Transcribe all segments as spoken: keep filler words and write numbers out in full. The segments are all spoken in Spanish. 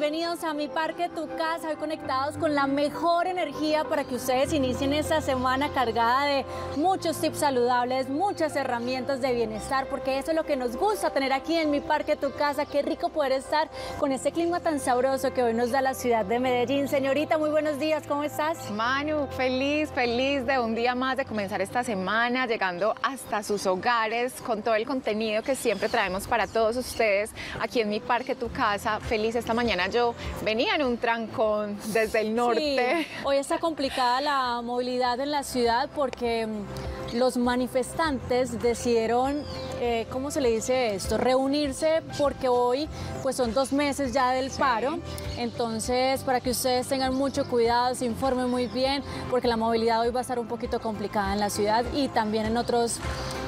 bienvenidos a Mi Parque, tu casa, hoy conectados con la mejor energía para que ustedes inicien esta semana cargada de muchos tips saludables, muchas herramientas de bienestar, porque eso es lo que nos gusta tener aquí en Mi Parque, tu casa. Qué rico poder estar con este clima tan sabroso que hoy nos da la ciudad de Medellín. Señorita, muy buenos días, ¿cómo estás? Manu, feliz, feliz de un día más de comenzar esta semana, llegando hasta sus hogares con todo el contenido que siempre traemos para todos ustedes aquí en Mi Parque, tu casa. Feliz esta mañana, yo venía en un trancón desde el norte. Sí, hoy está complicada la movilidad en la ciudad porque los manifestantes decidieron, eh, ¿cómo se le dice esto? Reunirse, porque hoy pues son dos meses ya del paro. Sí. Entonces, para que ustedes tengan mucho cuidado, se informen muy bien, porque la movilidad hoy va a estar un poquito complicada en la ciudad y también en otros...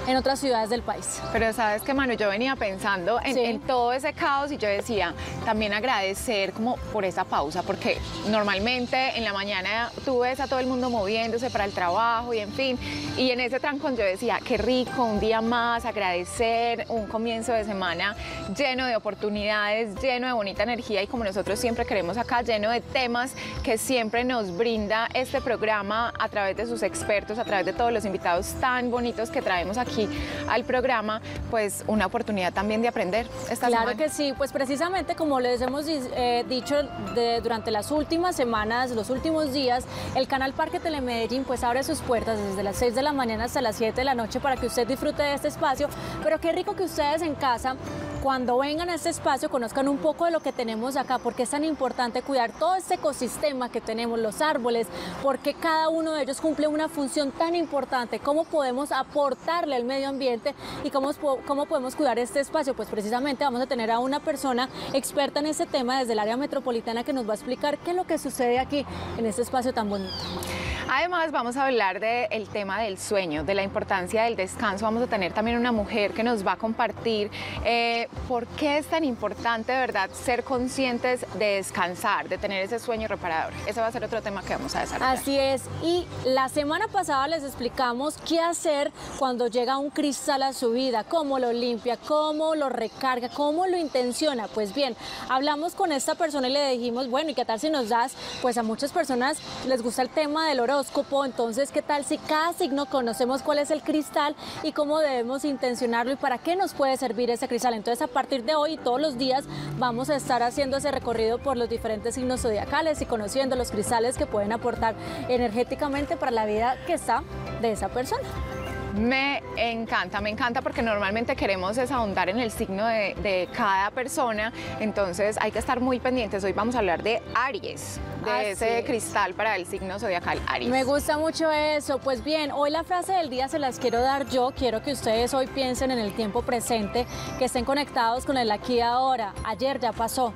en otras ciudades del país. Pero sabes que, Manu, yo venía pensando en, sí. en todo ese caos y yo decía, también agradecer como por esa pausa, porque normalmente en la mañana tú ves a todo el mundo moviéndose para el trabajo y en fin, y en ese trancón yo decía, qué rico, un día más, agradecer un comienzo de semana lleno de oportunidades, lleno de bonita energía y, como nosotros siempre queremos acá, lleno de temas que siempre nos brinda este programa a través de sus expertos, a través de todos los invitados tan bonitos que traemos aquí Aquí al programa, pues una oportunidad también de aprender esta claro semana. Claro que sí, pues precisamente como les hemos eh, dicho de, durante las últimas semanas, los últimos días, el Canal Parque Telemedellín pues abre sus puertas desde las seis de la mañana hasta las siete de la noche para que usted disfrute de este espacio, pero qué rico que ustedes en casa, cuando vengan a este espacio, conozcan un poco de lo que tenemos acá, porque es tan importante cuidar todo este ecosistema que tenemos, los árboles, porque cada uno de ellos cumple una función tan importante. ¿Cómo podemos aportarle al medio ambiente y cómo, cómo podemos cuidar este espacio? Pues precisamente vamos a tener a una persona experta en este tema desde el área metropolitana que nos va a explicar qué es lo que sucede aquí en este espacio tan bonito. Además, vamos a hablar del tema del sueño, de la importancia del descanso. Vamos a tener también una mujer que nos va a compartir eh, por qué es tan importante, de verdad, ser conscientes de descansar, de tener ese sueño reparador. Ese va a ser otro tema que vamos a desarrollar. Así es. Y la semana pasada les explicamos qué hacer cuando llega un cristal a su vida, cómo lo limpia, cómo lo recarga, cómo lo intenciona. Pues bien, hablamos con esta persona y le dijimos, bueno, ¿y qué tal si nos das? Pues a muchas personas les gusta el tema del horóscopo, entonces, ¿qué tal si cada signo conocemos cuál es el cristal y cómo debemos intencionarlo y para qué nos puede servir ese cristal? Entonces, a partir de hoy y todos los días vamos a estar haciendo ese recorrido por los diferentes signos zodiacales y conociendo los cristales que pueden aportar energéticamente para la vida que está de esa persona. Me encanta, me encanta porque normalmente queremos es ahondar en el signo de, de cada persona, entonces hay que estar muy pendientes. Hoy vamos a hablar de Aries, de Así ese es. cristal para el signo zodiacal Aries. Me gusta mucho eso. Pues bien, hoy la frase del día se las quiero dar yo. Quiero que ustedes hoy piensen en el tiempo presente, que estén conectados con el aquí y ahora. Ayer ya pasó,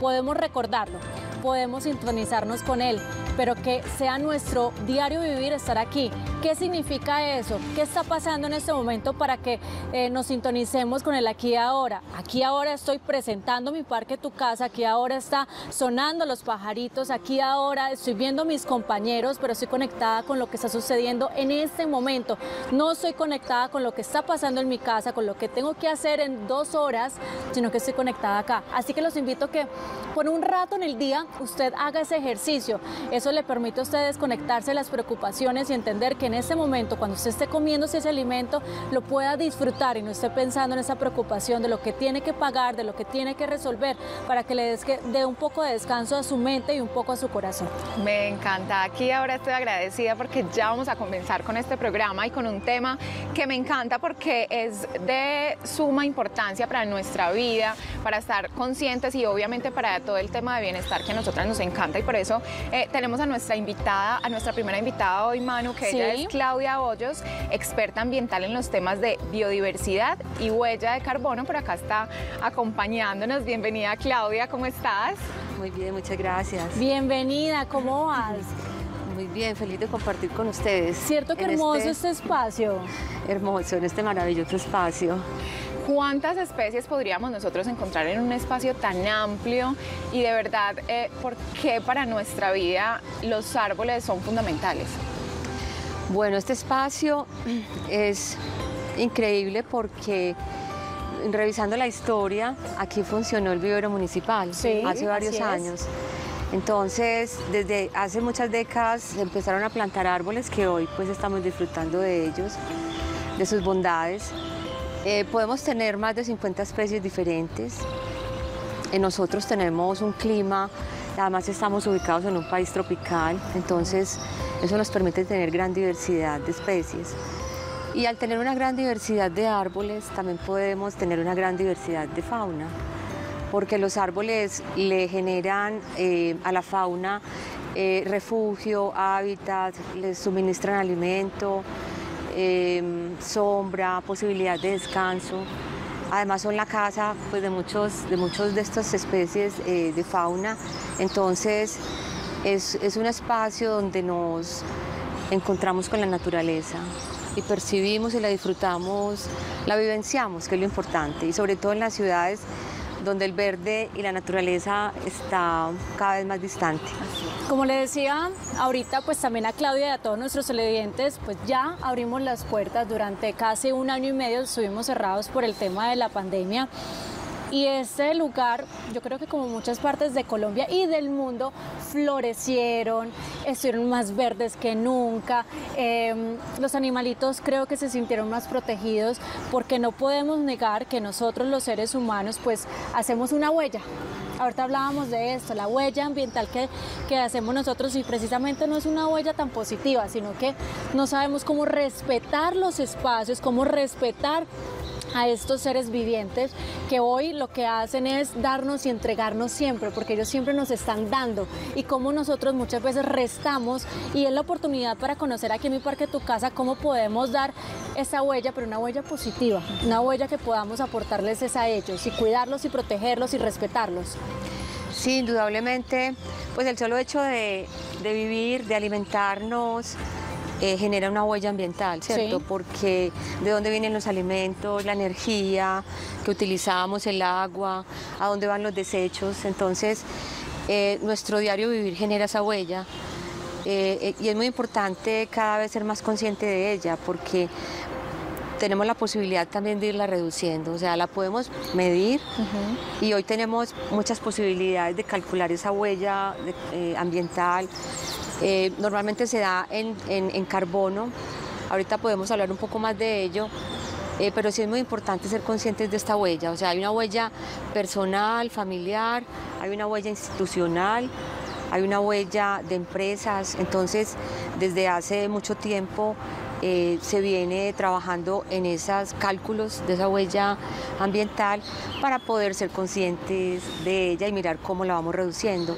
podemos recordarlo, podemos sintonizarnos con él, pero que sea nuestro diario vivir estar aquí. ¿Qué significa eso? ¿Qué está pasando en este momento para que eh, nos sintonicemos con el aquí y ahora? Aquí ahora estoy presentando Mi Parque, tu casa, aquí ahora está sonando los pajaritos, aquí ahora estoy viendo a mis compañeros, pero estoy conectada con lo que está sucediendo en este momento. No estoy conectada con lo que está pasando en mi casa, con lo que tengo que hacer en dos horas, sino que estoy conectada acá. Así que los invito a que por un rato en el día usted haga ese ejercicio. Eso le permite a usted desconectarse de las preocupaciones y entender que en este momento, cuando usted esté comiéndose ese alimento, lo pueda disfrutar y no esté pensando en esa preocupación de lo que tiene que pagar, de lo que tiene que resolver, para que le dé un poco de descanso a su mente y un poco a su corazón. Me encanta. Aquí ahora estoy agradecida porque ya vamos a comenzar con este programa y con un tema que me encanta porque es de suma importancia para nuestra vida, para estar conscientes y obviamente para todo el tema de bienestar que a nosotras nos encanta, y por eso eh, tenemos a nuestra invitada, a nuestra primera invitada hoy, Manu, que sí. ella es Claudia Hoyos, experta ambiental en los temas de biodiversidad y huella de carbono. Por acá está acompañándonos. Bienvenida, Claudia, ¿cómo estás? Muy bien, muchas gracias. Bienvenida, ¿cómo vas? Muy bien, feliz de compartir con ustedes. Cierto que hermoso este, este espacio. Hermoso, en este maravilloso espacio. ¿Cuántas especies podríamos nosotros encontrar en un espacio tan amplio? Y de verdad, eh, ¿por qué para nuestra vida los árboles son fundamentales? Bueno, este espacio es increíble porque revisando la historia, aquí funcionó el vivero municipal, sí, hace varios años. Entonces, desde hace muchas décadas se empezaron a plantar árboles que hoy pues estamos disfrutando de ellos, de sus bondades. Eh, podemos tener más de cincuenta especies diferentes. Eh, nosotros tenemos un clima, además estamos ubicados en un país tropical, entonces eso nos permite tener gran diversidad de especies. Y al tener una gran diversidad de árboles, también podemos tener una gran diversidad de fauna, porque los árboles le generan eh, a la fauna eh, refugio, hábitat, les suministran alimento, eh, sombra, posibilidad de descanso. Además son la casa pues, de muchos, de muchos de estas especies eh, de fauna, entonces es, es un espacio donde nos encontramos con la naturaleza y percibimos y la disfrutamos, la vivenciamos, que es lo importante, y sobre todo en las ciudades donde el verde y la naturaleza está cada vez más distante. Como le decía ahorita, pues también a Claudia y a todos nuestros televidentes, pues ya abrimos las puertas. Durante casi un año y medio estuvimos cerrados por el tema de la pandemia. Y este lugar, yo creo que como muchas partes de Colombia y del mundo, florecieron, estuvieron más verdes que nunca. Eh, los animalitos creo que se sintieron más protegidos, porque no podemos negar que nosotros los seres humanos pues hacemos una huella. Ahorita hablábamos de esto, la huella ambiental que, que hacemos nosotros, y precisamente no es una huella tan positiva, sino que no sabemos cómo respetar los espacios, cómo respetar a estos seres vivientes que hoy lo que hacen es darnos y entregarnos siempre, porque ellos siempre nos están dando, y como nosotros muchas veces restamos. Y es la oportunidad para conocer aquí en Mi Parque, Tu Casa, cómo podemos dar esa huella, pero una huella positiva, una huella que podamos aportarles es a ellos, y cuidarlos y protegerlos y respetarlos. Sí, indudablemente, pues el solo hecho de, de vivir, de alimentarnos, Eh, genera una huella ambiental, ¿cierto? Sí. Porque de dónde vienen los alimentos, la energía que utilizamos, el agua, a dónde van los desechos. Entonces, eh, nuestro diario vivir genera esa huella. Eh, eh, y es muy importante cada vez ser más consciente de ella, porque tenemos la posibilidad también de irla reduciendo, o sea, la podemos medir. Uh-huh. Y hoy tenemos muchas posibilidades de calcular esa huella de, eh, ambiental. Eh, normalmente se da en, en, en carbono, ahorita podemos hablar un poco más de ello, eh, pero sí es muy importante ser conscientes de esta huella. O sea, hay una huella personal, familiar, hay una huella institucional, hay una huella de empresas. Entonces, desde hace mucho tiempo eh, se viene trabajando en esos cálculos de esa huella ambiental para poder ser conscientes de ella y mirar cómo la vamos reduciendo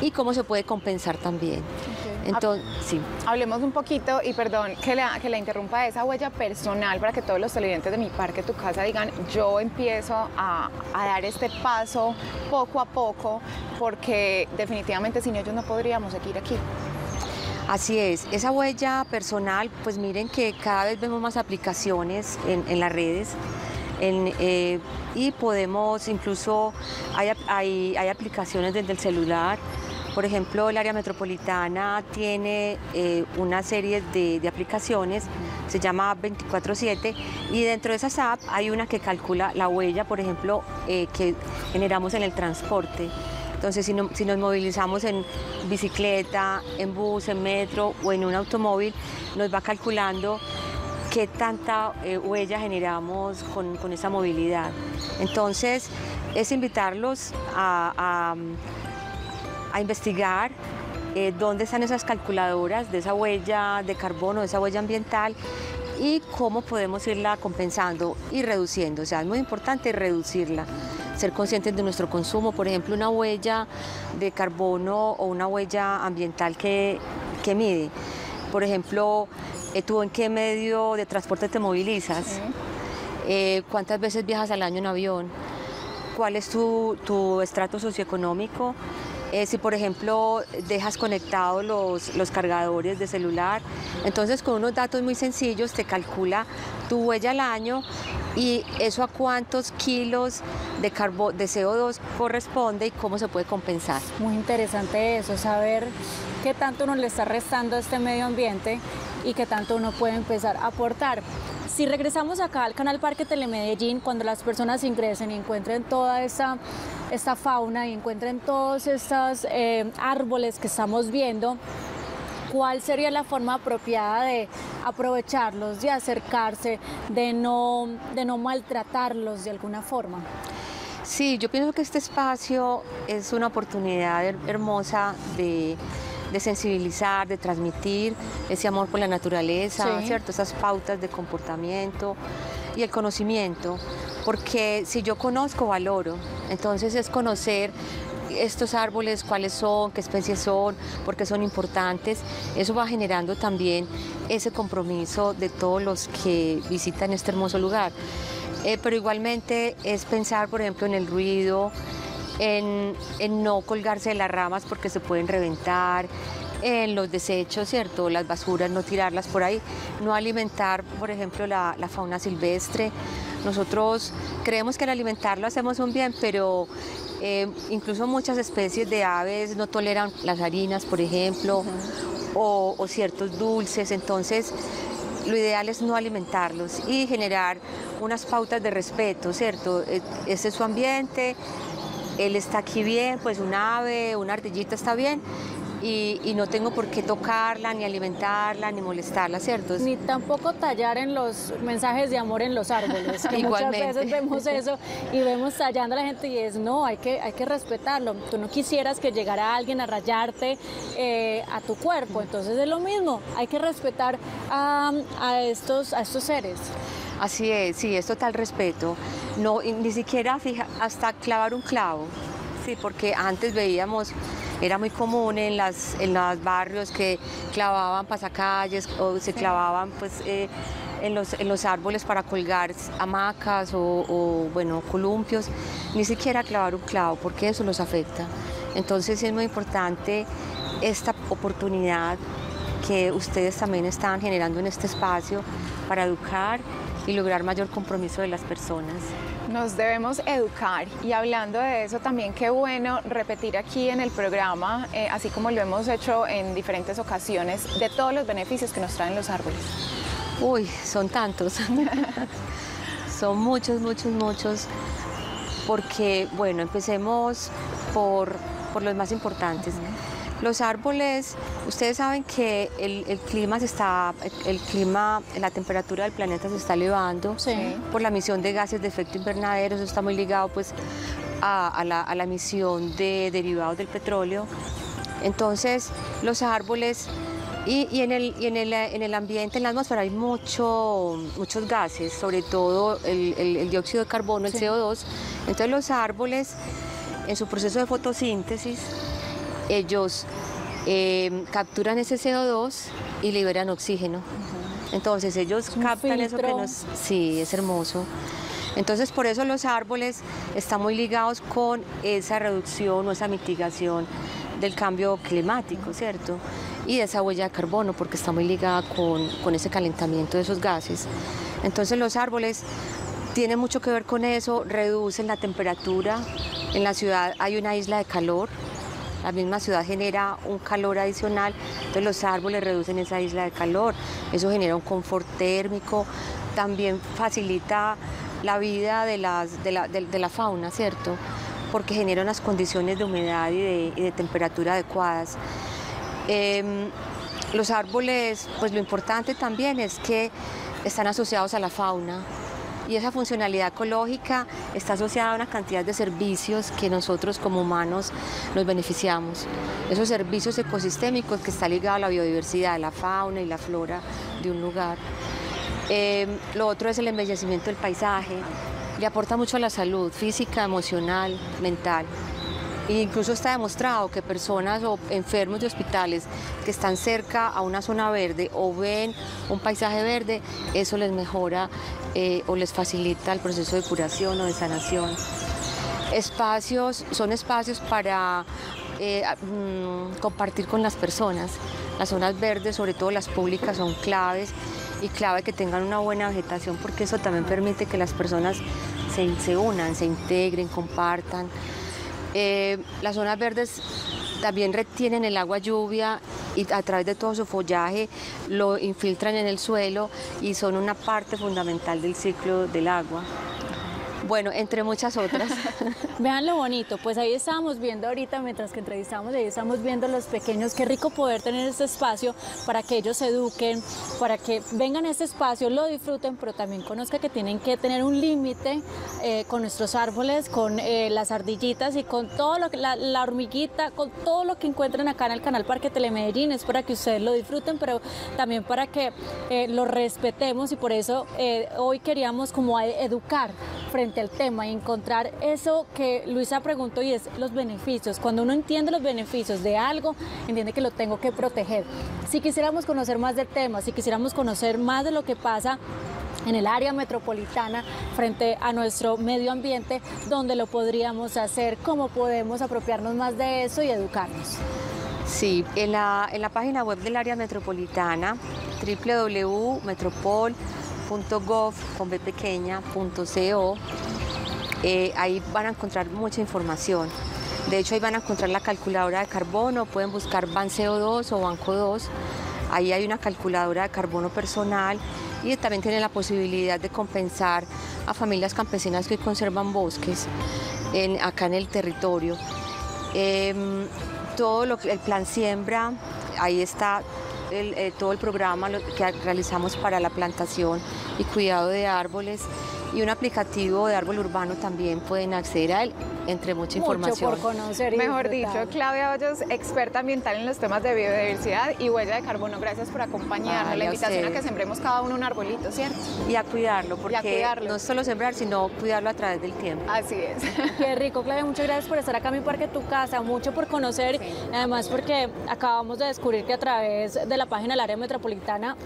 y cómo se puede compensar también. Okay. Entonces, Hab sí. Hablemos un poquito, y perdón que la, que la interrumpa, de esa huella personal, para que todos los televidentes de Mi Parque, Tu Casa digan, yo empiezo a, a dar este paso poco a poco, porque definitivamente sin ellos no podríamos seguir aquí. Así es, esa huella personal, pues miren que cada vez vemos más aplicaciones en, en las redes, En, eh, y podemos incluso, hay, hay, hay aplicaciones desde el celular. Por ejemplo, el Área Metropolitana tiene eh, una serie de, de aplicaciones, se llama veinticuatro siete, y dentro de esas apps hay una que calcula la huella, por ejemplo, eh, que generamos en el transporte. Entonces, si, no, si nos movilizamos en bicicleta, en bus, en metro o en un automóvil, nos va calculando qué tanta eh, huella generamos con, con esa movilidad. Entonces, es invitarlos a, a, a investigar eh, dónde están esas calculadoras de esa huella de carbono, de esa huella ambiental, y cómo podemos irla compensando y reduciendo. O sea, es muy importante reducirla, ser conscientes de nuestro consumo. Por ejemplo, una huella de carbono o una huella ambiental que, que mide. Por ejemplo, ¿tú en qué medio de transporte te movilizas? Sí. Eh, ¿Cuántas veces viajas al año en avión? ¿Cuál es tu, tu estrato socioeconómico? Eh, si, por ejemplo, dejas conectados los, los cargadores de celular. Entonces, con unos datos muy sencillos te calcula tu huella al año, y eso a cuántos kilos de, carbo, de C O dos corresponde y cómo se puede compensar. Muy interesante eso, saber qué tanto nos le está restando a este medio ambiente y que tanto uno puede empezar a aportar. Si regresamos acá al Canal Parque Telemedellín, cuando las personas ingresen y encuentren toda esta, esta fauna y encuentren todos estos eh, árboles que estamos viendo, ¿cuál sería la forma apropiada de aprovecharlos, de acercarse, de no, de no maltratarlos de alguna forma? Sí, yo pienso que este espacio es una oportunidad hermosa de, de sensibilizar, de transmitir ese amor por la naturaleza, sí, ¿cierto? Esas pautas de comportamiento y el conocimiento, porque si yo conozco, valoro, entonces es conocer estos árboles, cuáles son, qué especies son, por qué son importantes. Eso va generando también ese compromiso de todos los que visitan este hermoso lugar. Eh, pero igualmente es pensar, por ejemplo, en el ruido, en, en no colgarse de las ramas porque se pueden reventar, en los desechos, ¿cierto? Las basuras, no tirarlas por ahí, no alimentar, por ejemplo, la, la fauna silvestre. Nosotros creemos que al alimentarlo hacemos un bien, pero eh, incluso muchas especies de aves no toleran las harinas, por ejemplo, uh-huh, o, o ciertos dulces, entonces lo ideal es no alimentarlos y generar unas pautas de respeto, ¿cierto? Este es su ambiente, él está aquí bien, pues un ave, una ardillita está bien, y, y no tengo por qué tocarla, ni alimentarla, ni molestarla, ¿cierto? Ni tampoco tallar en los mensajes de amor en los árboles, que igualmente muchas veces vemos eso y vemos tallando a la gente y es, no, hay que, hay que respetarlo. Tú no quisieras que llegara alguien a rayarte eh, a tu cuerpo, entonces es lo mismo, hay que respetar a, a, estos, a estos seres. Así es, sí, es total respeto, no, ni siquiera fija, hasta clavar un clavo, sí, porque antes veíamos, era muy común en los en las barrios que clavaban pasacalles o se clavaban pues, eh, en, los, en los árboles para colgar hamacas o, o bueno, columpios, ni siquiera clavar un clavo, porque eso los afecta. Entonces es muy importante esta oportunidad que ustedes también están generando en este espacio para educar y lograr mayor compromiso de las personas. Nos debemos educar, y hablando de eso también, qué bueno repetir aquí en el programa, eh, así como lo hemos hecho en diferentes ocasiones, de todos los beneficios que nos traen los árboles. Uy, son tantos, son muchos, muchos, muchos, porque bueno, empecemos por, por los más importantes. Uh-huh. Los árboles, ustedes saben que el, el clima se está, el, el clima, la temperatura del planeta se está elevando, sí, por la emisión de gases de efecto invernadero. Eso está muy ligado pues a, a, la, a la emisión de derivados del petróleo. Entonces los árboles y, y, en, el, y en, el, en el ambiente, en la atmósfera hay mucho, muchos gases, sobre todo el, el, el dióxido de carbono, sí, el C O dos. Entonces los árboles en su proceso de fotosíntesis, ellos eh, capturan ese C O dos y liberan oxígeno. Uh-huh. Entonces ellos captan eso que nos... Sí, es hermoso. Entonces por eso los árboles están muy ligados con esa reducción o esa mitigación del cambio climático, uh-huh, ¿cierto? Y de esa huella de carbono, porque está muy ligada con, con ese calentamiento de esos gases. Entonces los árboles tienen mucho que ver con eso, reducen la temperatura. En la ciudad hay una isla de calor. La misma ciudad genera un calor adicional, entonces los árboles reducen esa isla de calor, eso genera un confort térmico, también facilita la vida de, las, de, la, de, de la fauna, ¿cierto? Porque genera unas condiciones de humedad y de, y de temperatura adecuadas. Eh, los árboles, pues lo importante también es que están asociados a la fauna, y esa funcionalidad ecológica está asociada a una cantidad de servicios que nosotros como humanos nos beneficiamos. Esos servicios ecosistémicos que está ligado a la biodiversidad, la fauna y la flora de un lugar. Eh, lo otro es el embellecimiento del paisaje, le aporta mucho a la salud física, emocional, mental. E incluso está demostrado que personas o enfermos de hospitales que están cerca a una zona verde o ven un paisaje verde, eso les mejora eh, o les facilita el proceso de curación o de sanación. Espacios, son espacios para eh, compartir con las personas. Las zonas verdes, sobre todo las públicas, son claves, y clave que tengan una buena vegetación, porque eso también permite que las personas se, se unan, se integren, compartan. Eh, las zonas verdes también retienen el agua lluvia y a través de todo su follaje lo infiltran en el suelo y son una parte fundamental del ciclo del agua. Bueno, entre muchas otras. Vean lo bonito, pues ahí estábamos viendo ahorita, mientras que entrevistamos, ahí estamos viendo los pequeños, qué rico poder tener este espacio para que ellos se eduquen, para que vengan a este espacio, lo disfruten, pero también conozcan que tienen que tener un límite eh, con nuestros árboles, con eh, las ardillitas y con todo lo que, la, la hormiguita, con todo lo que encuentran acá en el Canal Parque Telemedellín, es para que ustedes lo disfruten, pero también para que eh, lo respetemos, y por eso eh, hoy queríamos como educar frente el tema y encontrar eso que Luisa preguntó, y es los beneficios. Cuando uno entiende los beneficios de algo, entiende que lo tengo que proteger. Si quisiéramos conocer más del tema, si quisiéramos conocer más de lo que pasa en el área metropolitana frente a nuestro medio ambiente, ¿dónde lo podríamos hacer? ¿Cómo podemos apropiarnos más de eso y educarnos? Sí, en la, en la página web del área metropolitana, doble u doble u doble u punto metropolitana punto gov con b pequeña punto co, eh, ahí van a encontrar mucha información. De hecho, ahí van a encontrar la calculadora de carbono, pueden buscar BanCO dos o BanCO dos, ahí hay una calculadora de carbono personal, y también tienen la posibilidad de compensar a familias campesinas que conservan bosques en, acá en el territorio. Eh, todo lo, el plan siembra, ahí está. El, eh, todo el programa lo que realizamos para la plantación y cuidado de árboles, y un aplicativo de árbol urbano también pueden acceder a él, entre mucha información. Mucho por conocer y mejor disfrutar. Dicho, Claudia Hoyos, experta ambiental en los temas de biodiversidad y huella de carbono, gracias por acompañarnos. Ay, la invitación a, a que sembremos cada uno un arbolito, ¿cierto? Y a cuidarlo, porque a cuidarlo. No solo sembrar, sino cuidarlo a través del tiempo. Así es. Qué rico, Claudia, muchas gracias por estar acá en Mi Parque, Tu Casa, mucho por conocer, sí. Además porque acabamos de descubrir que a través de la página del área metropolitana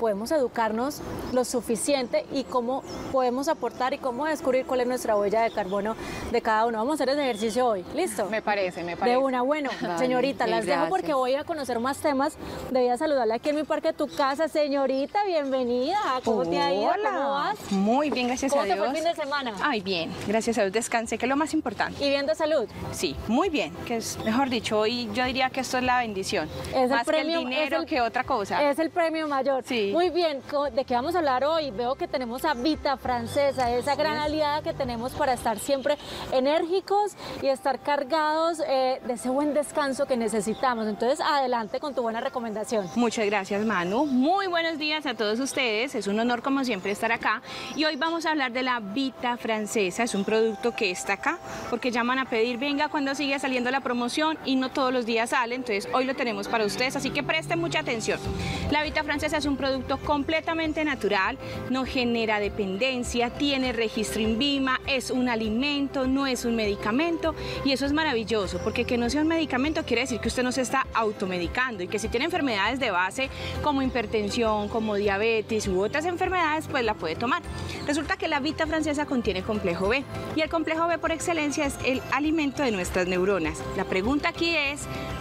podemos educarnos lo suficiente y cómo podemos aportar y cómo descubrir cuál es nuestra huella de carbono de cada uno. Vamos a hacer ese ejercicio hoy, ¿listo? Me parece, me parece. De una, bueno, vale, señorita, las gracias. Dejo porque voy a conocer más temas. Debía saludarla aquí en Mi Parque, Tu Casa. Señorita, bienvenida. ¿Cómo Hola. Te ha ido? ¿Cómo vas? Muy bien, gracias a Dios. ¿Cómo te fue el fin de semana? Ay, bien, gracias a Dios, descansé, que es lo más importante. ¿Y bien de salud? Sí, muy bien, que es, mejor dicho, hoy yo diría que esto es la bendición. Es más el premio, que el dinero, es el, que otra cosa. Es el premio mayor. Sí. Muy bien, ¿de qué vamos a hablar hoy? Veo que tenemos a Vita Francesa, esa gran aliada que tenemos para estar siempre enérgicos y estar cargados eh, de ese buen descanso que necesitamos. Entonces, adelante con tu buena recomendación. Muchas gracias, Manu. Muy buenos días a todos ustedes. Es un honor, como siempre, estar acá. Y hoy vamos a hablar de la Vita Francesa. Es un producto que está acá porque llaman a pedir, venga, cuando sigue saliendo la promoción, y no todos los días sale. Entonces, hoy lo tenemos para ustedes, así que presten mucha atención. La Vita Francesa es un producto completamente natural, no genera dependencia, tiene registro INVIMA, es un alimento, no es un medicamento, y eso es maravilloso, porque que no sea un medicamento quiere decir que usted no se está automedicando, y que si tiene enfermedades de base como hipertensión, como diabetes u otras enfermedades, pues la puede tomar. Resulta que la Vita Francesa contiene complejo B, y el complejo B por excelencia es el alimento de nuestras neuronas. La pregunta aquí es,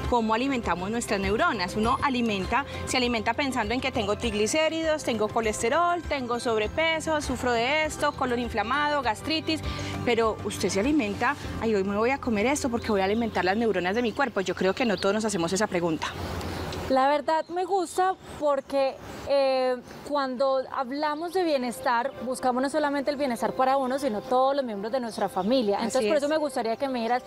¿cómo alimentamos nuestras neuronas? Uno alimenta, se alimenta pensando en que tengo triglicéridos, triglicéridos, tengo colesterol, tengo sobrepeso, sufro de esto, colon inflamado, gastritis, pero usted se alimenta, ay, hoy me voy a comer esto porque voy a alimentar las neuronas de mi cuerpo. Yo creo que no todos nos hacemos esa pregunta. La verdad me gusta porque eh, cuando hablamos de bienestar, buscamos no solamente el bienestar para uno, sino todos los miembros de nuestra familia. Entonces, así por es. Eso me gustaría que me dijeras,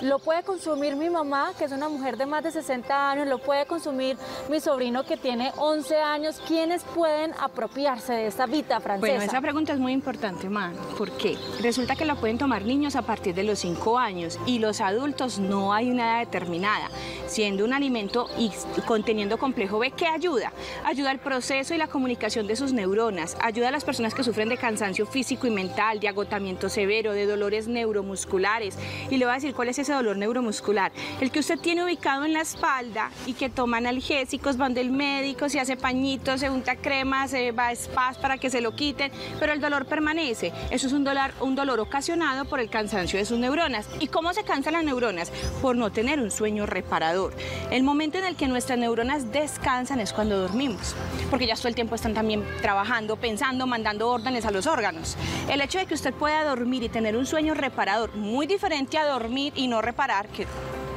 ¿lo puede consumir mi mamá, que es una mujer de más de sesenta años? ¿Lo puede consumir mi sobrino, que tiene once años? ¿Quiénes pueden apropiarse de esta Vita Francesa? Bueno, esa pregunta es muy importante, man. ¿Por qué? Resulta que la pueden tomar niños a partir de los cinco años, y los adultos no hay una edad determinada, siendo un alimento y con teniendo complejo B, que ayuda, ayuda al proceso y la comunicación de sus neuronas, ayuda a las personas que sufren de cansancio físico y mental, de agotamiento severo, de dolores neuromusculares. Y le voy a decir cuál es ese dolor neuromuscular, el que usted tiene ubicado en la espalda y que toma analgésicos, van del médico, se hace pañitos, se unta crema, se va a spas para que se lo quiten, pero el dolor permanece. Eso es un dolor, un dolor ocasionado por el cansancio de sus neuronas. ¿Y cómo se cansan las neuronas? Por no tener un sueño reparador. El momento en el que nuestra neurona neuronas descansan es cuando dormimos, porque ya todo el tiempo están también trabajando, pensando, mandando órdenes a los órganos. El hecho de que usted pueda dormir y tener un sueño reparador, muy diferente a dormir y no reparar, que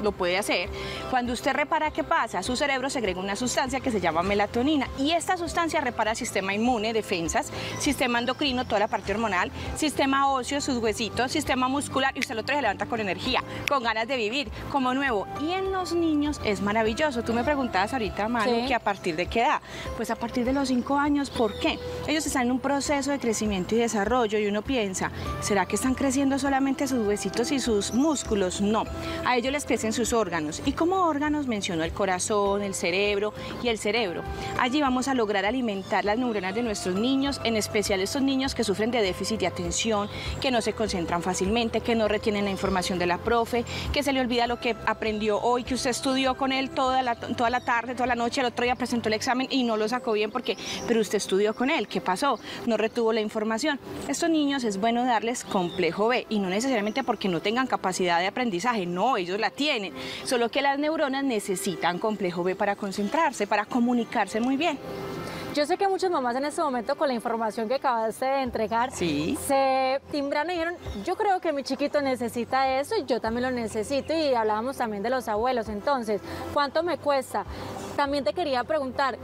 lo puede hacer, cuando usted repara, ¿qué pasa? Su cerebro segrega una sustancia que se llama melatonina, y esta sustancia repara el sistema inmune, defensas, sistema endocrino, toda la parte hormonal, sistema óseo, sus huesitos, sistema muscular, y usted lo trae, levanta con energía, con ganas de vivir, como nuevo. Y en los niños es maravilloso. Tú me preguntabas ahorita, Manu, sí, que a partir de qué edad. Pues a partir de los cinco años, ¿por qué? Ellos están en un proceso de crecimiento y desarrollo, y uno piensa, ¿será que están creciendo solamente sus huesitos y sus músculos? No, a ellos les crecen sus órganos, y como órganos menciono el corazón, el cerebro y el cerebro. Allí vamos a lograr alimentar las neuronas de nuestros niños, en especial estos niños que sufren de déficit de atención, que no se concentran fácilmente, que no retienen la información de la profe, que se le olvida lo que aprendió hoy, que usted estudió con él toda la, toda la tarde, toda la noche, el otro día presentó el examen y no lo sacó bien porque, pero usted estudió con él, ¿qué pasó? No retuvo la información. Estos niños es bueno darles complejo B, y no necesariamente porque no tengan capacidad de aprendizaje, no, ellos la tienen, solo que las neuronas necesitan complejo B para concentrarse, para comunicarse muy bien. Yo sé que muchas mamás en este momento, con la información que acabaste de entregar, sí, se timbraron y dijeron, yo creo que mi chiquito necesita eso y yo también lo necesito, y hablábamos también de los abuelos. Entonces, ¿cuánto me cuesta? También te quería preguntar,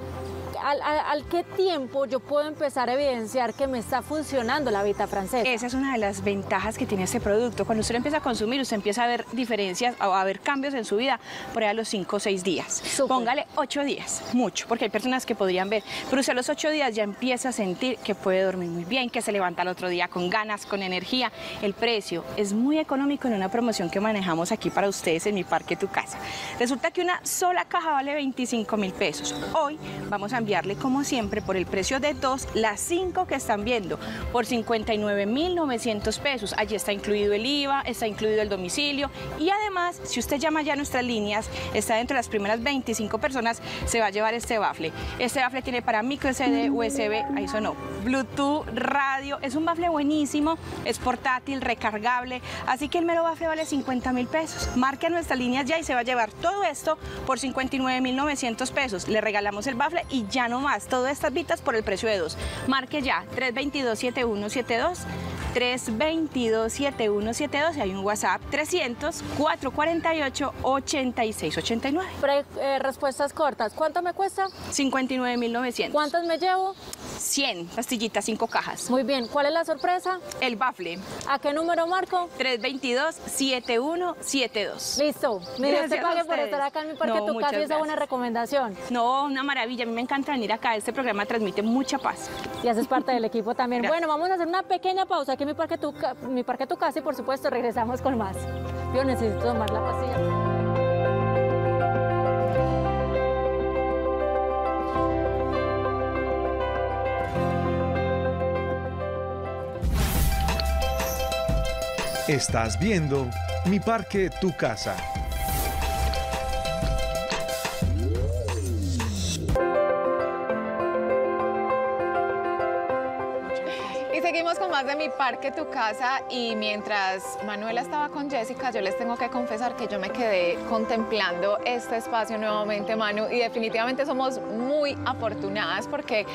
¿Al, al, ¿al qué tiempo yo puedo empezar a evidenciar que me está funcionando la Vita Francesa? Esa es una de las ventajas que tiene este producto. Cuando usted lo empieza a consumir, usted empieza a ver diferencias, a ver cambios en su vida, por ahí a los cinco o seis días. Super. Póngale ocho días, mucho, porque hay personas que podrían ver, pero usted a los ocho días ya empieza a sentir que puede dormir muy bien, que se levanta al otro día con ganas, con energía. El precio es muy económico en una promoción que manejamos aquí para ustedes en Mi Parque, Tu Casa. Resulta que una sola caja vale veinticinco mil pesos. Hoy vamos a enviar, como siempre, por el precio de dos, las cinco que están viendo, por cincuenta y nueve mil novecientos pesos. Allí está incluido el I V A, está incluido el domicilio, y además, si usted llama ya a nuestras líneas, está dentro de las primeras veinticinco personas, se va a llevar este bafle. Este bafle tiene para micro S D, U S B, ahí sonó, Bluetooth, radio. Es un bafle buenísimo, es portátil, recargable, así que el mero bafle vale cincuenta mil pesos. Marque a nuestras líneas ya y se va a llevar todo esto por cincuenta y nueve mil novecientos pesos. Le regalamos el bafle y ya no más, todas estas vitas por el precio de dos. Marque ya, tres dos dos, siete uno siete dos, tres dos dos, siete uno siete dos, y hay un WhatsApp, trescientos, cuatrocientos cuarenta y ocho, ochenta y seis ochenta y nueve. Pero, eh, respuestas cortas, ¿cuánto me cuesta? cincuenta y nueve mil novecientos. ¿Cuántas me llevo? cien pastillitas, cinco cajas. Muy bien, ¿cuál es la sorpresa? El bafle. ¿A qué número marco? tres dos dos, siete uno siete dos. Listo, mire, te pague por estar acá en Mi Parque, no, Tu Casa, y esa es una recomendación. No, una maravilla, a mí me encanta venir acá, este programa transmite mucha paz. Y haces parte del equipo también. Gracias. Bueno, vamos a hacer una pequeña pausa aquí en Mi Parque, Tu, Mi Parque, Tu Casa, y por supuesto regresamos con más. Yo necesito tomar la pastilla. Estás viendo Mi Parque, Tu Casa. Y seguimos con más de Mi Parque, Tu Casa, y mientras Manuela estaba con Jessica, yo les tengo que confesar que yo me quedé contemplando este espacio nuevamente, Manu, y definitivamente somos muy afortunadas porque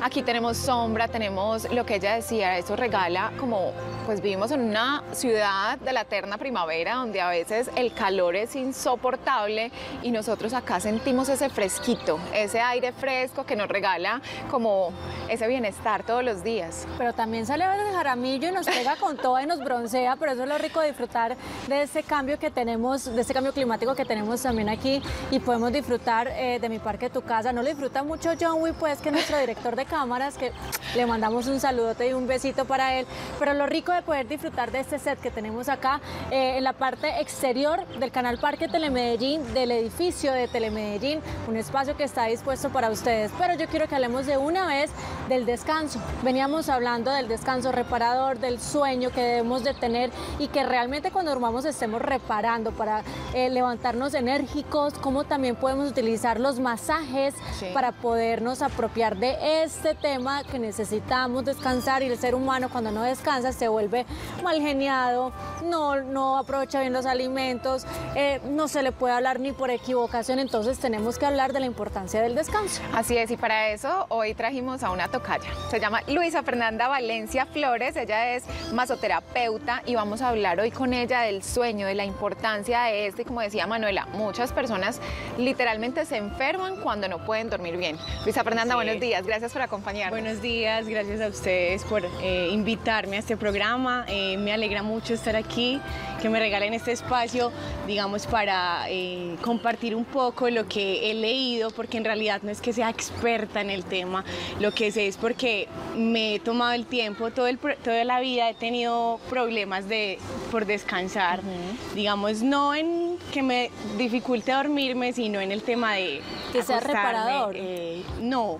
aquí tenemos sombra, tenemos lo que ella decía, eso regala como... Pues vivimos en una ciudad de la eterna primavera donde a veces el calor es insoportable, y nosotros acá sentimos ese fresquito, ese aire fresco que nos regala como ese bienestar todos los días. Pero también sale a ver el jaramillo y nos pega con toda y nos broncea, pero eso es lo rico de disfrutar de ese cambio que tenemos, de ese cambio climático que tenemos también aquí, y podemos disfrutar eh, de Mi Parque, Tu Casa. No lo disfruta mucho John Wick, pues, que es nuestro director de cámaras, que le mandamos un saludote y un besito para él, pero lo rico de poder disfrutar de este set que tenemos acá eh, en la parte exterior del Canal Parque Telemedellín, del edificio de Telemedellín, un espacio que está dispuesto para ustedes. Pero yo quiero que hablemos de una vez del descanso. Veníamos hablando del descanso reparador, del sueño que debemos de tener y que realmente cuando dormamos estemos reparando para eh, levantarnos enérgicos, como también podemos utilizar los masajes, sí, para podernos apropiar de este tema que necesitamos. necesitamos descansar, y el ser humano cuando no descansa se vuelve mal geniado, no, no aprovecha bien los alimentos, eh, no se le puede hablar ni por equivocación, entonces tenemos que hablar de la importancia del descanso. Así es, y para eso hoy trajimos a una tocaya, se llama Luisa Fernanda Valencia Flores, ella es masoterapeuta y vamos a hablar hoy con ella del sueño, de la importancia de este, como decía Manuela, muchas personas literalmente se enferman cuando no pueden dormir bien. Luisa Fernanda, sí. Buenos días, gracias por acompañarnos. Buenos días, gracias a ustedes por eh, invitarme a este programa, eh, me alegra mucho estar aquí, que me regalen este espacio, digamos, para eh, compartir un poco lo que he leído, porque en realidad no es que sea experta en el tema, lo que sé es porque me he tomado el tiempo, todo el, toda la vida he tenido problemas de, por descansar, uh-huh. digamos, no en que me dificulte dormirme, sino en el tema de que sea reparador. Eh, no,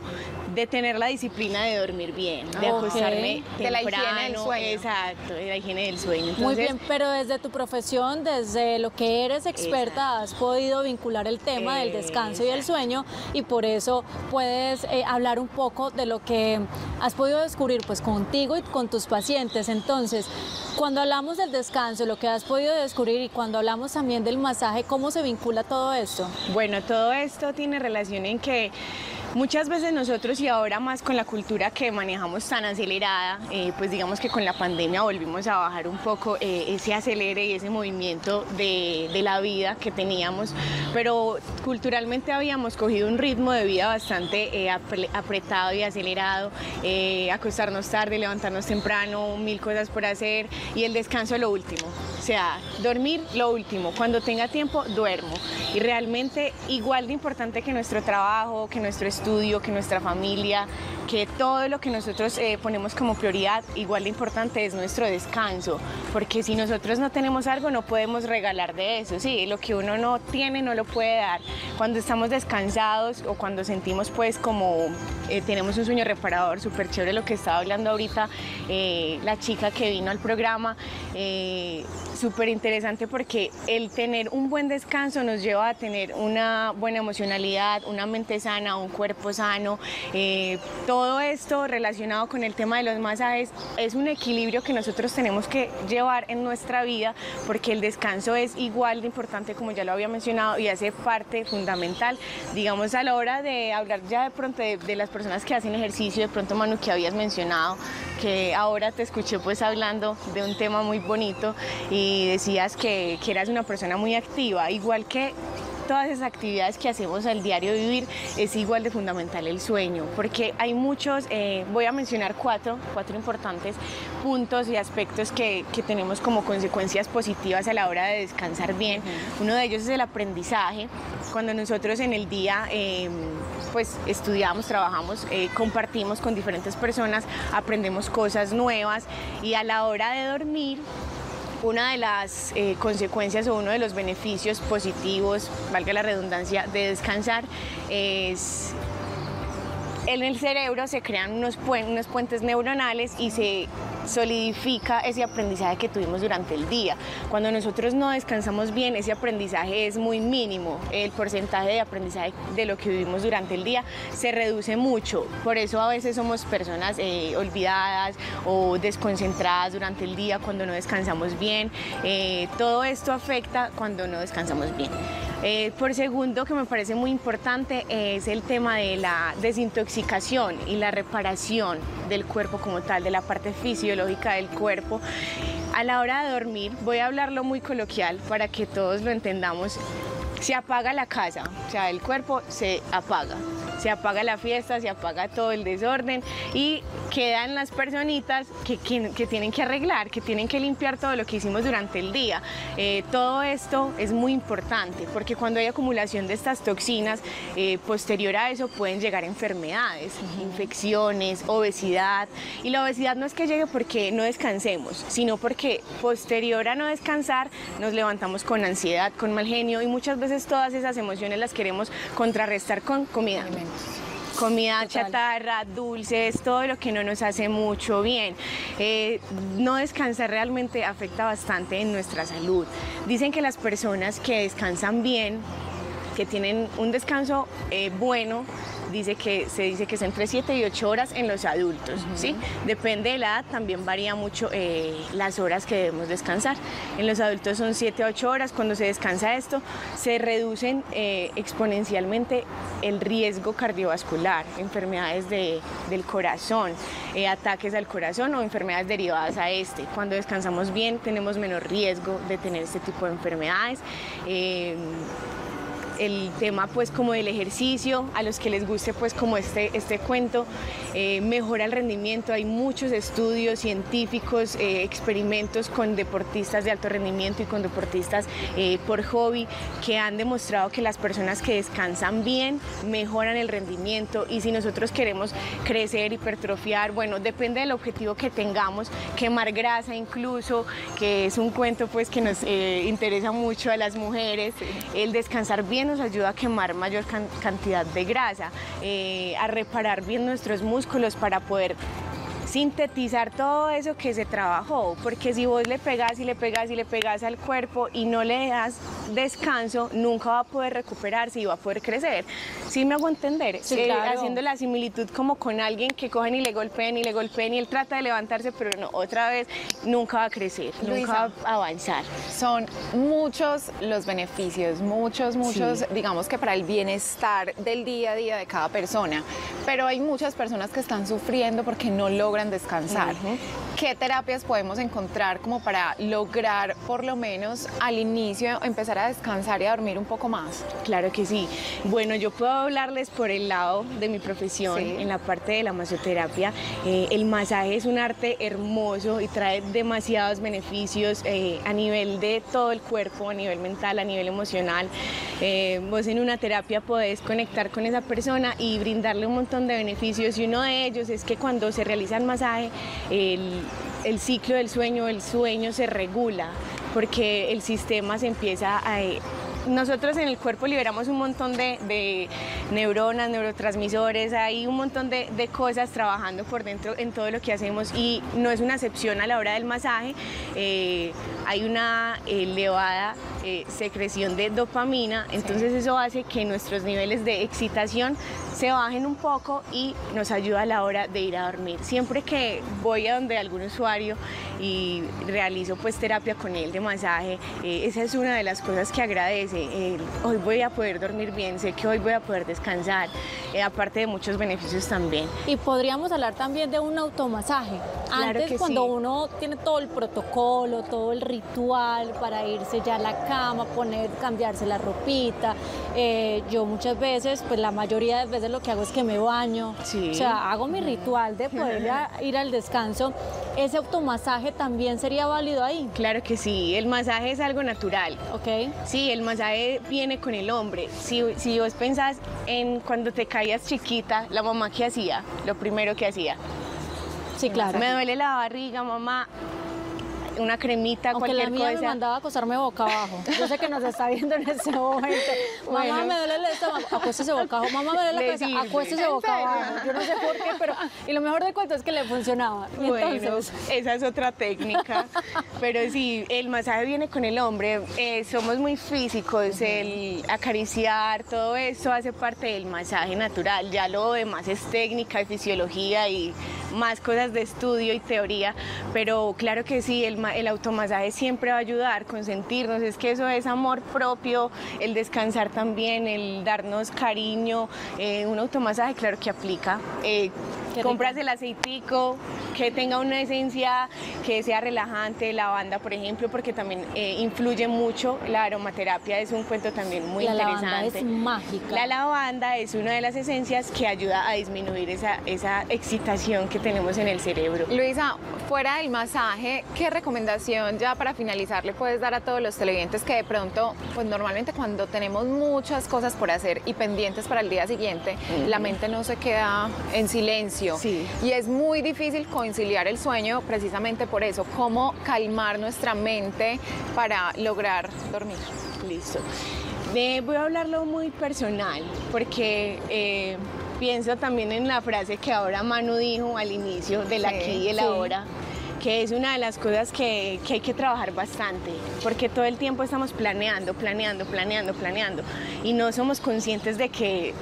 de tener la disciplina de dormir bien, de okay. acostarme temprano, de la higiene del sueño. Exacto, de la higiene del sueño. Entonces, muy bien, pero desde tu profesión, desde lo que eres experta, exacto. has podido vincular el tema eh, del descanso exacto. y el sueño, y por eso puedes eh, hablar un poco de lo que has podido descubrir pues contigo y con tus pacientes. Entonces, cuando hablamos del descanso, lo que has podido descubrir, y cuando hablamos también del masaje, ¿cómo se vincula todo esto? Bueno, todo esto tiene relación en que muchas veces nosotros, y ahora más con la cultura que manejamos tan acelerada, eh, pues digamos que con la pandemia volvimos a bajar un poco eh, ese acelere y ese movimiento de, de la vida que teníamos, pero culturalmente habíamos cogido un ritmo de vida bastante eh, apretado y acelerado, eh, acostarnos tarde, levantarnos temprano, mil cosas por hacer, y el descanso lo último, o sea, dormir lo último, cuando tenga tiempo duermo, y realmente igual de importante que nuestro trabajo, que nuestro estudio, estudio, que nuestra familia, que todo lo que nosotros eh, ponemos como prioridad, igual de importante es nuestro descanso, porque si nosotros no tenemos algo no podemos regalar de eso, sí, lo que uno no tiene no lo puede dar. Cuando estamos descansados o cuando sentimos pues como eh, tenemos un sueño reparador, súper chévere lo que estaba hablando ahorita eh, la chica que vino al programa, eh, súper interesante, porque el tener un buen descanso nos lleva a tener una buena emocionalidad, una mente sana, un cuerpo sano, eh, todo Todo esto relacionado con el tema de los masajes es un equilibrio que nosotros tenemos que llevar en nuestra vida, porque el descanso es igual de importante, como ya lo había mencionado, y hace parte fundamental. Digamos, a la hora de hablar ya de pronto de, de las personas que hacen ejercicio, de pronto, Manu, que habías mencionado, que ahora te escuché pues hablando de un tema muy bonito y decías que, que eras una persona muy activa, igual que todas esas actividades que hacemos al diario vivir, es igual de fundamental el sueño, porque hay muchos, eh, voy a mencionar cuatro, cuatro importantes puntos y aspectos que, que tenemos como consecuencias positivas a la hora de descansar bien. Uno de ellos es el aprendizaje. Cuando nosotros en el día eh, pues estudiamos, trabajamos, eh, compartimos con diferentes personas, aprendemos cosas nuevas, y a la hora de dormir, una de las eh, consecuencias o uno de los beneficios positivos, valga la redundancia, de descansar es... En el cerebro se crean unos, puen, unos puentes neuronales y se solidifica ese aprendizaje que tuvimos durante el día. Cuando nosotros no descansamos bien, ese aprendizaje es muy mínimo. El porcentaje de aprendizaje de lo que vivimos durante el día se reduce mucho. Por eso a veces somos personas eh, olvidadas o desconcentradas durante el día cuando no descansamos bien. Eh, todo esto afecta cuando no descansamos bien. Eh, por segundo, que me parece muy importante, es el tema de la desintoxicación y la reparación del cuerpo como tal, de la parte fisiológica del cuerpo. A la hora de dormir, voy a hablarlo muy coloquial para que todos lo entendamos, se apaga la casa, o sea, el cuerpo se apaga. Se apaga la fiesta, se apaga todo el desorden y quedan las personitas que, que, que tienen que arreglar, que tienen que limpiar todo lo que hicimos durante el día. Eh, todo esto es muy importante porque cuando hay acumulación de estas toxinas, eh, posterior a eso pueden llegar enfermedades, uh-huh. infecciones, obesidad. Y la obesidad no es que llegue porque no descansemos, sino porque posterior a no descansar nos levantamos con ansiedad, con mal genio, y muchas veces todas esas emociones las queremos contrarrestar con comida. Comida total. Chatarra, dulces, todo lo que no nos hace mucho bien. Eh, no descansar realmente afecta bastante en nuestra salud. Dicen que las personas que descansan bien, que tienen un descanso eh, bueno, dice que se dice que es entre siete y ocho horas en los adultos, uh-huh. ¿sí? Depende de la edad, también varía mucho eh, las horas que debemos descansar. En los adultos son siete a ocho horas. Cuando se descansa esto, se reducen eh, exponencialmente el riesgo cardiovascular, enfermedades de, del corazón, eh, ataques al corazón o enfermedades derivadas a este. Cuando descansamos bien, tenemos menor riesgo de tener este tipo de enfermedades. Eh, el tema pues como del ejercicio, a los que les guste pues como este, este cuento, eh, mejora el rendimiento. Hay muchos estudios científicos, eh, experimentos con deportistas de alto rendimiento y con deportistas eh, por hobby, que han demostrado que las personas que descansan bien mejoran el rendimiento. Y si nosotros queremos crecer, hipertrofiar, bueno, depende del objetivo que tengamos, quemar grasa incluso, que es un cuento pues que nos eh, interesa mucho a las mujeres, el descansar bien nos ayuda a quemar mayor can cantidad de grasa, eh, a reparar bien nuestros músculos para poder sintetizar todo eso que se trabajó, porque si vos le pegas y le pegas y le pegas al cuerpo y no le das descanso, nunca va a poder recuperarse y va a poder crecer. ¿Sí me hago entender? Sí, eh, claro. Haciendo la similitud como con alguien que cogen y le golpeen y le golpeen y él trata de levantarse, pero no, otra vez nunca va a crecer, Luisa, nunca va a avanzar. Son muchos los beneficios, muchos, muchos, sí. digamos que para el bienestar del día a día de cada persona, pero hay muchas personas que están sufriendo porque no logran descansar. Uh-huh. ¿Qué terapias podemos encontrar como para lograr, por lo menos al inicio, empezar a descansar y a dormir un poco más? Claro que sí. Bueno, yo puedo hablarles por el lado de mi profesión, sí. en la parte de la masoterapia. Eh, el masaje es un arte hermoso y trae demasiados beneficios eh, a nivel de todo el cuerpo, a nivel mental, a nivel emocional. Eh, vos en una terapia podés conectar con esa persona y brindarle un montón de beneficios, y uno de ellos es que cuando se realiza el masaje, el, el ciclo del sueño, el sueño se regula, porque el sistema se empieza a... Nosotros en el cuerpo liberamos un montón de, de neuronas, neurotransmisores, hay un montón de, de cosas trabajando por dentro en todo lo que hacemos, y no es una excepción a la hora del masaje. Eh, hay una elevada eh, secreción de dopamina, entonces sí. eso hace que nuestros niveles de excitación se bajen un poco y nos ayuda a la hora de ir a dormir. Siempre que voy a donde algún usuario y realizo pues terapia con él de masaje, eh, esa es una de las cosas que agradece. Eh, hoy voy a poder dormir bien, sé que hoy voy a poder descansar, eh, aparte de muchos beneficios también. Y podríamos hablar también de un automasaje. Claro. Antes, cuando sí. uno tiene todo el protocolo, todo el ritual para irse ya a la cama, poner, cambiarse la ropita, eh, yo muchas veces, pues la mayoría de veces lo que hago es que me baño, sí. o sea, hago mi ritual de poder uh-huh. ir al descanso. ¿Ese automasaje también sería válido ahí? Claro que sí, el masaje es algo natural. Ok. Sí, el masaje masaje viene con el hombre. Si, si vos pensás en cuando te caías chiquita, la mamá que hacía, lo primero que hacía. Sí, claro. Me duele la barriga, mamá. Una cremita, aunque cualquier cosa. Aunque la mía cosa. Me mandaba a acostarme boca abajo. Yo sé que nos está viendo en este momento. Bueno. Mamá, me duele el estómago. Acuéstese boca abajo. Mamá, me duele la cabeza. Sirve. Acuéstese boca abajo. Yo no sé por qué, pero... Y lo mejor de cuento es que le funcionaba. Y bueno, entonces... esa es otra técnica. Pero sí, el masaje viene con el hombre. Eh, somos muy físicos. Uh-huh. El acariciar, todo eso hace parte del masaje natural. Ya lo demás es técnica y fisiología y más cosas de estudio y teoría. Pero claro que sí, el masaje... El automasaje siempre va a ayudar, consentirnos, es que eso es amor propio, el descansar también, el darnos cariño. Eh, un automasaje claro que aplica. Eh, compras el aceitico, que tenga una esencia que sea relajante, lavanda por ejemplo, porque también eh, influye mucho. La aromaterapia es un cuento también muy la interesante. La lavanda es mágica. La lavanda es una de las esencias que ayuda a disminuir esa, esa excitación que tenemos en el cerebro. Luisa, fuera del masaje, ¿qué recomendarías? Recomendación ya para finalizar le puedes dar a todos los televidentes que de pronto, pues normalmente cuando tenemos muchas cosas por hacer y pendientes para el día siguiente, mm-hmm. la mente no se queda en silencio, sí. y es muy difícil conciliar el sueño precisamente por eso? ¿Cómo calmar nuestra mente para lograr dormir? Listo. Eh, voy a hablarlo muy personal porque... Eh... pienso también en la frase que ahora Manu dijo al inicio, del sí, aquí y el sí. ahora, que es una de las cosas que, que hay que trabajar bastante, porque todo el tiempo estamos planeando, planeando, planeando, planeando, y no somos conscientes de que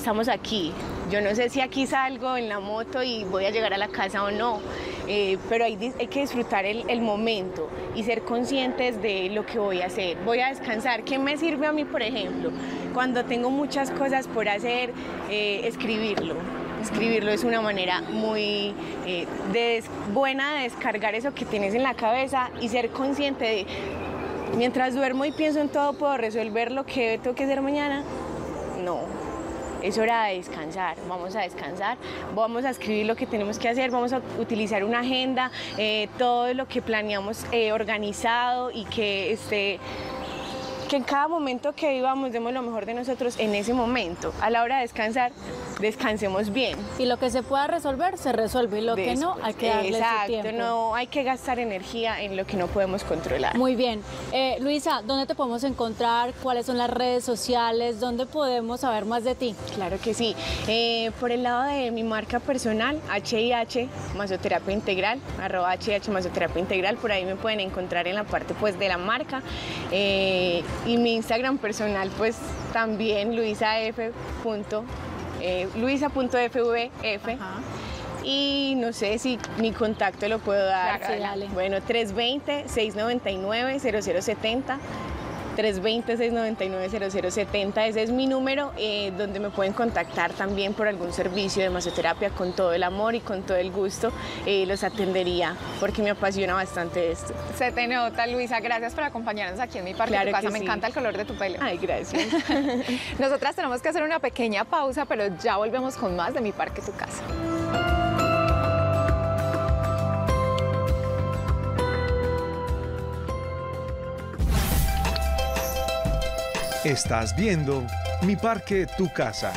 estamos aquí. Yo no sé si aquí salgo en la moto y voy a llegar a la casa o no, eh, pero hay, hay que disfrutar el, el momento y ser conscientes de lo que voy a hacer. Voy a descansar. ¿Qué me sirve a mí, por ejemplo? Cuando tengo muchas cosas por hacer, eh, escribirlo. Escribirlo es una manera muy eh, de, buena de descargar eso que tienes en la cabeza y ser consciente de, mientras duermo y pienso en todo, ¿puedo resolver lo que tengo que hacer mañana? No, es hora de descansar, vamos a descansar, vamos a escribir lo que tenemos que hacer, vamos a utilizar una agenda, eh, todo lo que planeamos eh, organizado y que esté... que en cada momento que vivamos demos lo mejor de nosotros en ese momento. A la hora de descansar, descansemos bien. Y lo que se pueda resolver, se resuelve. Y lo Después, que no, hay que darle exacto, su tiempo. Exacto, no hay que gastar energía en lo que no podemos controlar. Muy bien. Eh, Luisa, ¿dónde te podemos encontrar? ¿Cuáles son las redes sociales? ¿Dónde podemos saber más de ti? Claro que sí. Eh, por el lado de mi marca personal, H I H Masioterapia Integral, arroba H I H Masioterapia Integral, por ahí me pueden encontrar en la parte pues, de la marca. Eh, Y mi Instagram personal, pues también luisa f punto f v f. Y no sé si mi contacto lo puedo dar. Claro, sí, dale. Bueno, tres dos cero, seis nueve nueve, cero cero siete cero. tres dos cero, seis nueve nueve, cero cero siete cero. Ese es mi número, eh, donde me pueden contactar también por algún servicio de masoterapia. Con todo el amor y con todo el gusto eh, los atendería, porque me apasiona bastante esto. Se te nota, Luisa. Gracias por acompañarnos aquí en Mi Parque, claro, tu casa. Me sí. encanta el color de tu pelo. Ay, gracias. Nosotras tenemos que hacer una pequeña pausa, pero ya volvemos con más de Mi Parque, tu casa. Estás viendo Mi Parque, tu casa.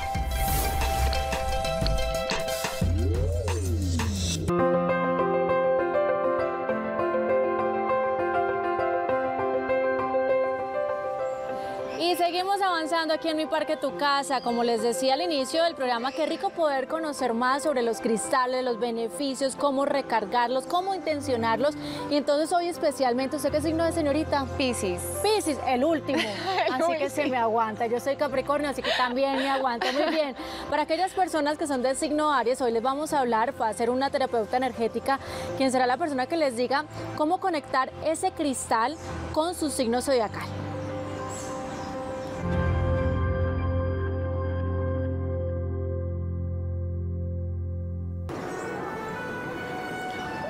Y seguimos avanzando aquí en Mi Parque, tu casa. Como les decía al inicio del programa, qué rico poder conocer más sobre los cristales, los beneficios, cómo recargarlos, cómo intencionarlos. Y entonces hoy especialmente, ¿usted qué signo es, señorita? Piscis. Piscis, el último. el así último. Que se me aguanta. Yo soy Capricornio, así que también me aguanta muy bien. Para aquellas personas que son del signo Aries, hoy les vamos a hablar, va a ser una terapeuta energética, quien será la persona que les diga cómo conectar ese cristal con su signo zodiacal.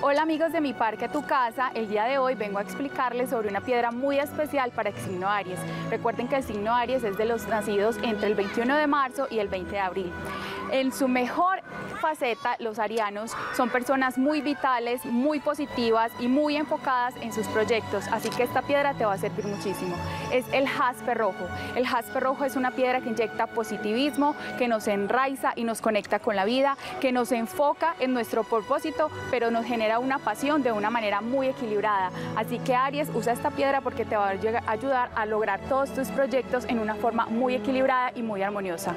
Hola amigos de Mi Parque, tu casa. El día de hoy vengo a explicarles sobre una piedra muy especial para el signo Aries. Recuerden que el signo Aries es de los nacidos entre el veintiuno de marzo y el veinte de abril. En su mejor faceta, los arianos son personas muy vitales, muy positivas y muy enfocadas en sus proyectos, así que esta piedra te va a servir muchísimo. Es el jaspe rojo. El jaspe rojo es una piedra que inyecta positivismo, que nos enraiza y nos conecta con la vida, que nos enfoca en nuestro propósito, pero nos genera una pasión de una manera muy equilibrada. Así que Aries, usa esta piedra porque te va a ayudar a lograr todos tus proyectos en una forma muy equilibrada y muy armoniosa.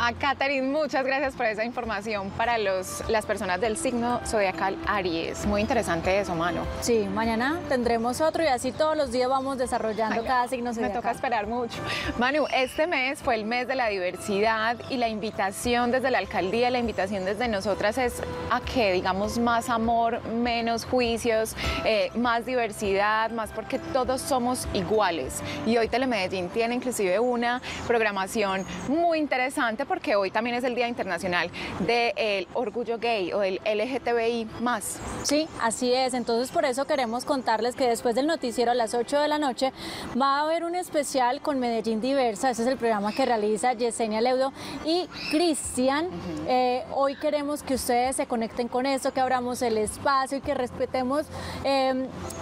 A Katherine, muchas gracias por esa información para los, las personas del signo zodiacal Aries. Muy interesante eso, mano. Sí, mañana tendremos otro y así todos los días vamos desarrollando. Ay, cada signo zodiacal. Me toca esperar mucho. Manu, este mes fue el mes de la diversidad y la invitación desde la alcaldía, la invitación desde nosotras es a que digamos más amor, menos juicios, eh, más diversidad, más porque todos somos iguales. Y hoy Telemedellín tiene inclusive una programación muy interesante, porque hoy también es el Día Internacional del Orgullo Gay o del L G T B I más. Sí, así es. Entonces, por eso queremos contarles que después del noticiero a las ocho de la noche va a haber un especial con Medellín Diversa. Ese es el programa que realiza Yesenia Leudo y Cristian. Uh-huh. eh, hoy queremos que ustedes se conecten con eso, que abramos el espacio y que respetemos eh,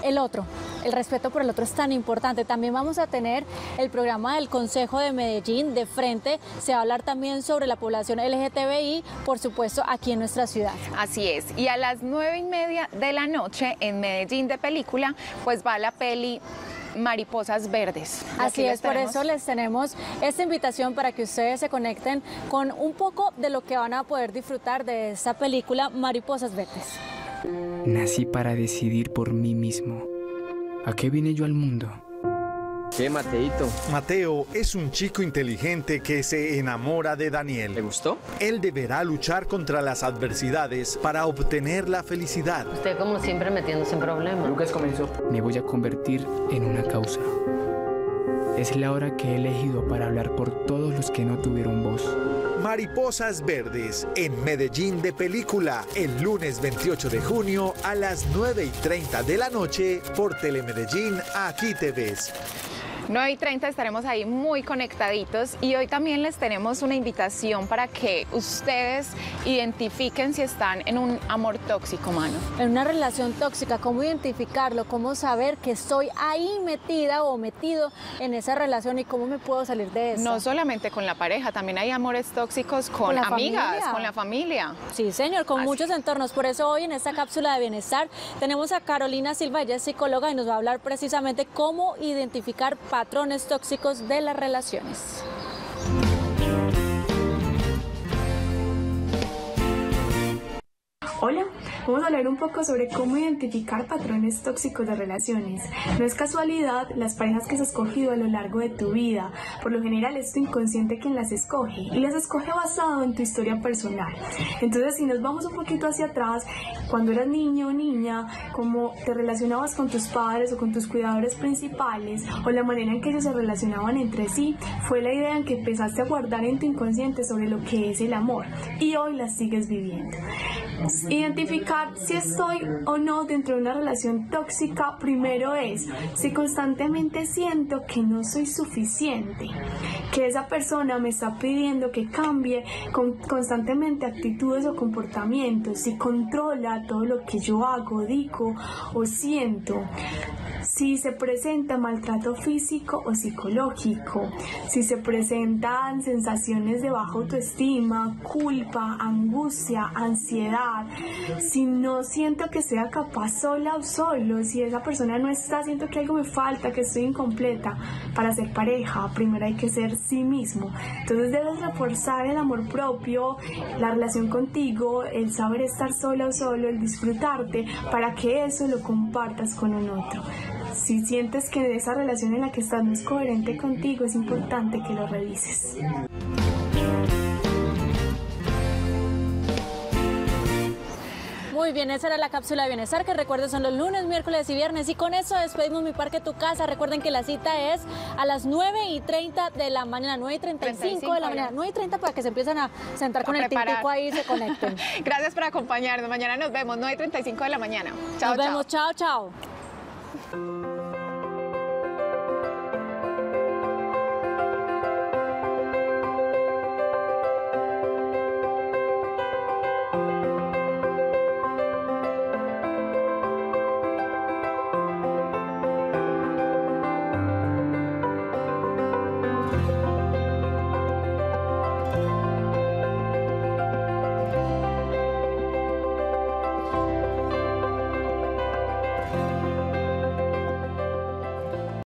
el otro. El respeto por el otro es tan importante. También vamos a tener el programa del Consejo de Medellín de Frente. Se va a hablar también sobre la población L G T B I, por supuesto, aquí en nuestra ciudad. Así es, y a las nueve y media de la noche en Medellín de Película, pues va la peli Mariposas Verdes. Así es, por eso les tenemos esta invitación para que ustedes se conecten con un poco de lo que van a poder disfrutar de esta película Mariposas Verdes. Nací para decidir por mí mismo. ¿A qué vine yo al mundo? ¿Qué, Mateito? Mateo es un chico inteligente que se enamora de Daniel. ¿Le gustó? Él deberá luchar contra las adversidades para obtener la felicidad. Usted, como siempre, metiéndose en problemas. Lucas comenzó. Me voy a convertir en una causa. Es la hora que he elegido para hablar por todos los que no tuvieron voz. Mariposas Verdes, en Medellín de Película, el lunes veintiocho de junio a las nueve y treinta de la noche por Telemedellín, Aquí Te Ves. nueve y treinta estaremos ahí muy conectaditos y hoy también les tenemos una invitación para que ustedes identifiquen si están en un amor tóxico, mano. En una relación tóxica, ¿cómo identificarlo? ¿Cómo saber que estoy ahí metida o metido en esa relación y cómo me puedo salir de eso? No solamente con la pareja, también hay amores tóxicos con, ¿Con amigas, familia? Con la familia. Sí, señor, con Así. muchos entornos. Por eso hoy en esta cápsula de bienestar tenemos a Carolina Silva, ella es psicóloga y nos va a hablar precisamente cómo identificar patrones tóxicos de las relaciones. Hola, vamos a hablar un poco sobre cómo identificar patrones tóxicos de relaciones. No es casualidad las parejas que has escogido a lo largo de tu vida. Por lo general es tu inconsciente quien las escoge y las escoge basado en tu historia personal. Entonces, si nos vamos un poquito hacia atrás, cuando eras niño o niña, cómo te relacionabas con tus padres o con tus cuidadores principales o la manera en que ellos se relacionaban entre sí, fue la idea en que empezaste a guardar en tu inconsciente sobre lo que es el amor y hoy las sigues viviendo. Identificar si estoy o no dentro de una relación tóxica primero es si constantemente siento que no soy suficiente, que esa persona me está pidiendo que cambie con constantemente actitudes o comportamientos, si controla todo lo que yo hago, digo o siento, si se presenta maltrato físico o psicológico, si se presentan sensaciones de baja autoestima, culpa, angustia, ansiedad, si no siento que sea capaz sola o solo, si esa persona no está, siento que algo me falta, que estoy incompleta. Para ser pareja, primero hay que ser sí mismo. Entonces debes reforzar el amor propio, la relación contigo, el saber estar sola o solo, el disfrutarte, para que eso lo compartas con un otro. Si sientes que esa relación en la que estás no es coherente contigo, es importante que lo revises. Muy bien, esa era la cápsula de bienestar, que recuerden son los lunes, miércoles y viernes. Y con eso despedimos Mi Parque, Tu Casa. Recuerden que la cita es a las nueve y treinta de la mañana, nueve y treinta y cinco de la mañana, nueve y treinta, para que se empiecen a sentar con el tintico ahí y se conecten. Gracias por acompañarnos. Mañana nos vemos, nueve y treinta y cinco de la mañana. Chao, chao. Nos vemos, chao, chao.